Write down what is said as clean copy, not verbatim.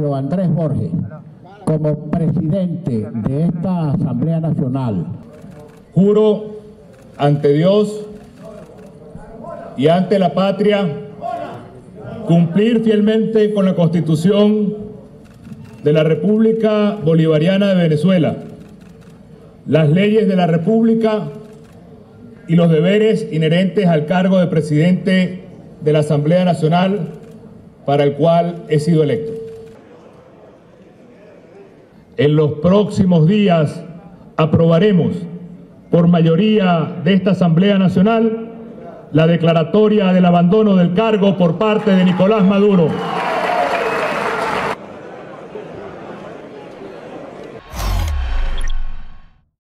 Julio Andrés Borges como presidente de esta Asamblea Nacional. Juro ante Dios y ante la patria cumplir fielmente con la Constitución de la República Bolivariana de Venezuela, las leyes de la República y los deberes inherentes al cargo de presidente de la Asamblea Nacional para el cual he sido electo. En los próximos días aprobaremos por mayoría de esta Asamblea Nacional la declaratoria del abandono del cargo por parte de Nicolás Maduro.